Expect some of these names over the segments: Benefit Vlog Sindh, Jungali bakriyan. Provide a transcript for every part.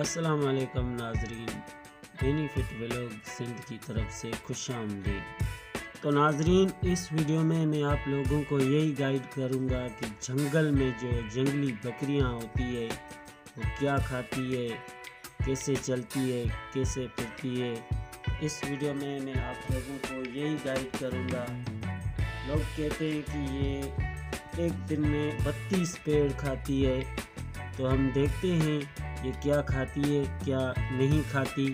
अस्सलाम वालेकुम नाजरीन, बेनिफिट व्लॉग सिंध की तरफ से खुशामदीद। तो नाजरीन, इस वीडियो में मैं आप लोगों को यही गाइड करूंगा कि जंगल में जो जंगली बकरियां होती है वो क्या खाती है, कैसे चलती है, कैसे फिरती है। इस वीडियो में मैं आप लोगों को यही गाइड करूंगा। लोग कहते हैं कि ये एक दिन में 32 पेड़ खाती है, तो हम देखते हैं ये क्या खाती है, क्या नहीं खाती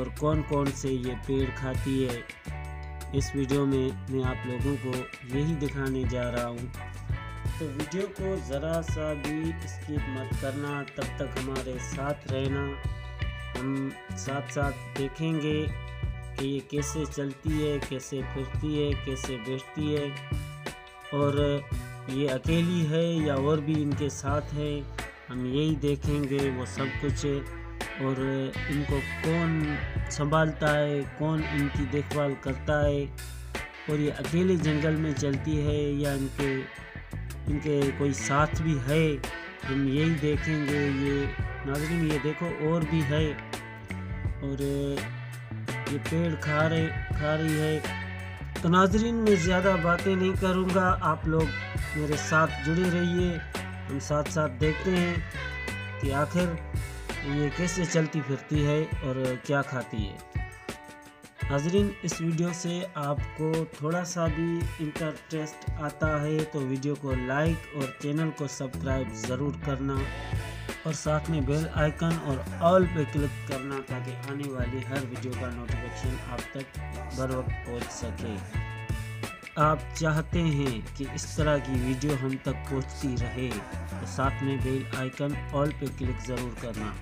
और कौन कौन से ये पेड़ खाती है। इस वीडियो में मैं आप लोगों को यही दिखाने जा रहा हूँ, तो वीडियो को ज़रा सा भी स्किप मत करना, तब तक हमारे साथ रहना। हम साथ साथ देखेंगे कि ये कैसे चलती है, कैसे फिरती है, कैसे बैठती है, और ये अकेली है या और भी इनके साथ है, हम यही देखेंगे वो सब कुछ। और इनको कौन संभालता है, कौन इनकी देखभाल करता है, और ये अकेले जंगल में चलती है या इनके कोई साथ भी है, हम यही देखेंगे। ये नाज़रीन ये देखो और भी है, और ये पेड़ खा रही है। तो नाज़रीन मैं ज़्यादा बातें नहीं करूँगा, आप लोग मेरे साथ जुड़े रहिए। हम साथ साथ देखते हैं कि आखिर ये कैसे चलती फिरती है और क्या खाती है। नाज़रीन इस वीडियो से आपको थोड़ा सा भी इंटरेस्ट आता है तो वीडियो को लाइक और चैनल को सब्सक्राइब ज़रूर करना, और साथ में बेल आइकन और ऑल पे क्लिक करना ताकि आने वाली हर वीडियो का नोटिफिकेशन आप तक बर वक्त पहुँच सके। आप चाहते हैं कि इस तरह की वीडियो हम तक पहुंचती रहे तो साथ में बेल आइकन ऑल पे क्लिक ज़रूर करना।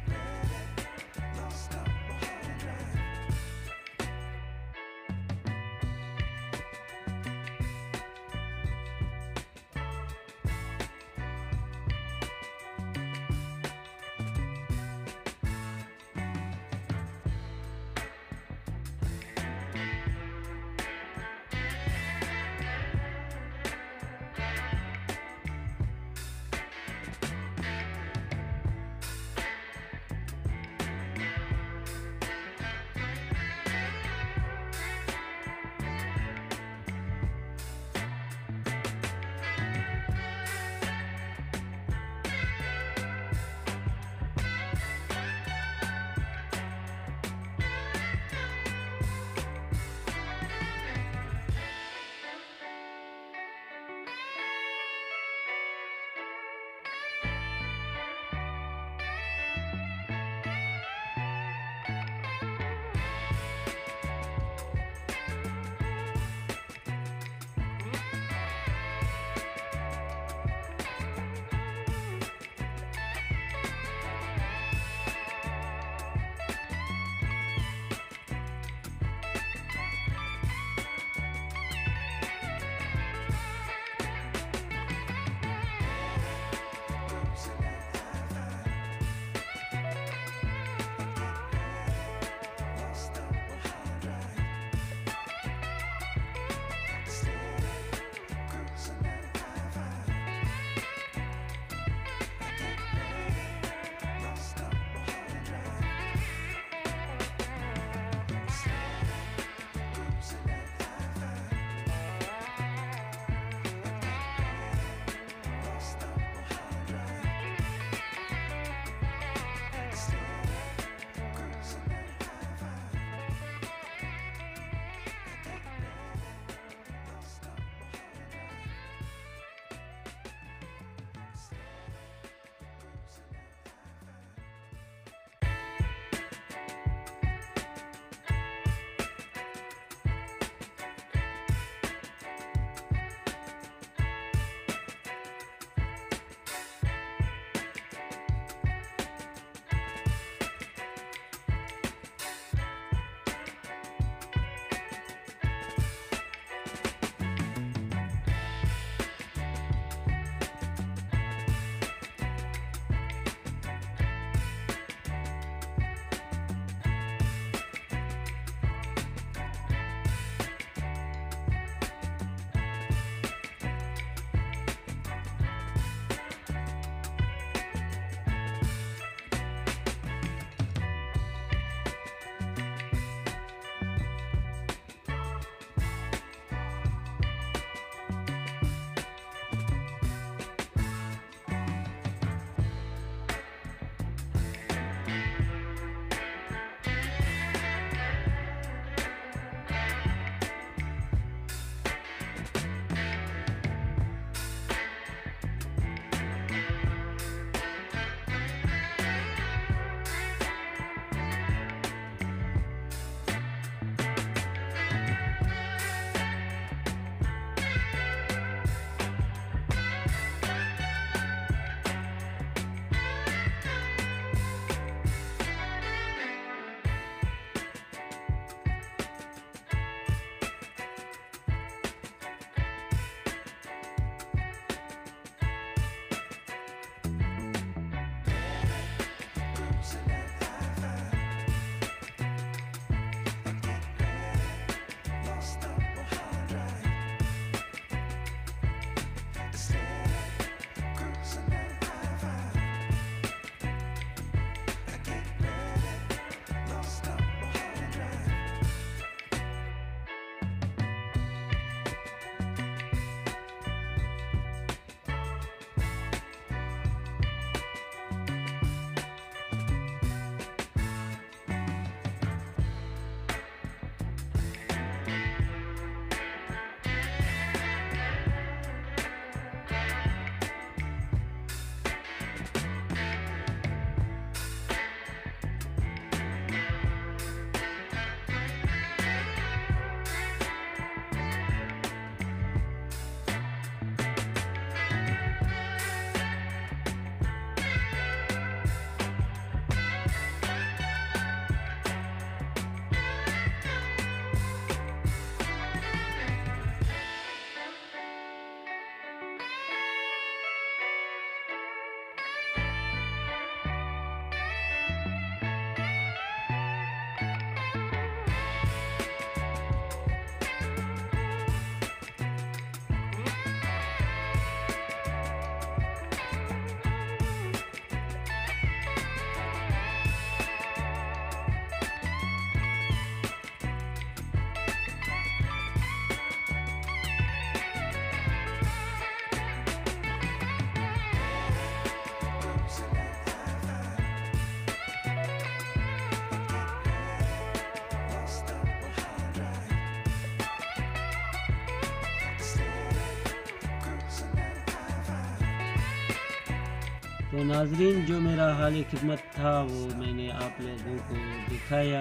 तो नाजरीन, जो मेरा हाल खिदमत था वो मैंने आप लोगों को दिखाया।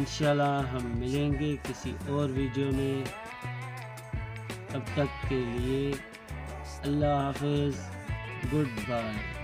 इंशाल्लाह हम मिलेंगे किसी और वीडियो में। तब तक के लिए अल्लाह हाफिज़, गुड बाय।